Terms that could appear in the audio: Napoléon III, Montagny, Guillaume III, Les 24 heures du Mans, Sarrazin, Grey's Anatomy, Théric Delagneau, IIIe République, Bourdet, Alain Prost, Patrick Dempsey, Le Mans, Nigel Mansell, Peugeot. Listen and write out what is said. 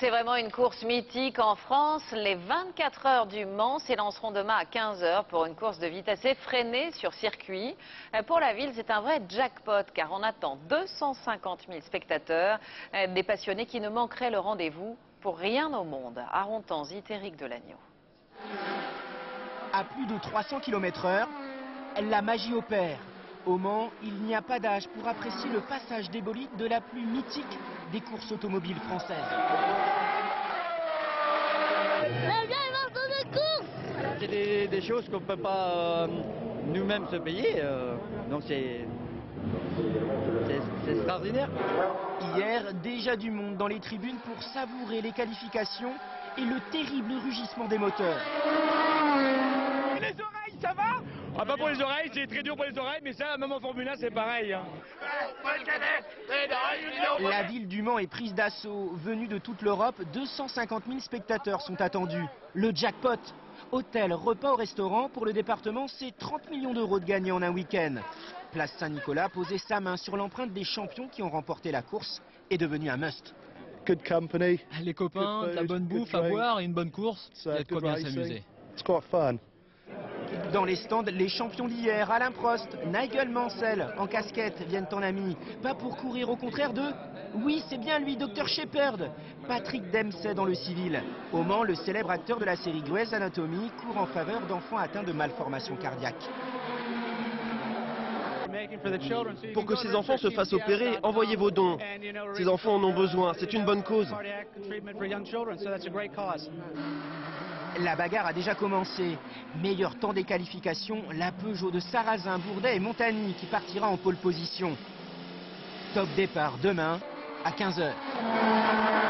C'est vraiment une course mythique en France. Les 24 heures du Mans s'élanceront demain à 15 h pour une course de vitesse effrénée sur circuit. Pour la ville, c'est un vrai jackpot car on attend 250 000 spectateurs, des passionnés qui ne manqueraient le rendez-vous pour rien au monde. À Rontanzy, Théric Delagneau. À plus de 300 km/h, la magie opère. Au Mans, il n'y a pas d'âge pour apprécier le passage des bolides de la plus mythique des courses automobiles françaises. C'est des choses qu'on ne peut pas nous-mêmes se payer, donc c'est extraordinaire. Hier, déjà du monde dans les tribunes pour savourer les qualifications et le terrible rugissement des moteurs. Les oreilles, ça va ? Ah, pas pour les oreilles, c'est très dur pour les oreilles, mais ça, même en Formule 1, c'est pareil. Hein. La ville du Mans est prise d'assaut. Venue de toute l'Europe, 250 000 spectateurs sont attendus. Le jackpot. Hôtel, repas au restaurant, pour le département, c'est 30 millions d'euros de gagnés en un week-end. Place Saint-Nicolas, poser sa main sur l'empreinte des champions qui ont remporté la course, est devenu un must. Les copains, de la bonne bouffe à boire et une bonne course, il y a de quoi bien s'amuser. Dans les stands, les champions d'hier, Alain Prost, Nigel Mansell, en casquette, viennent en ami. Pas pour courir, au contraire de... Oui, c'est bien lui, Dr Shepard. Patrick Dempsey dans le civil. Au Mans, le célèbre acteur de la série Grey's Anatomy court en faveur d'enfants atteints de malformations cardiaques. Pour que ces enfants se fassent opérer, envoyez vos dons. Ces enfants en ont besoin, c'est une bonne cause. La bagarre a déjà commencé. Meilleur temps des qualifications, la Peugeot de Sarrazin, Bourdet et Montagny qui partira en pole position. Top départ demain à 15 h.